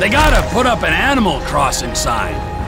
They gotta put up an Animal Crossing sign.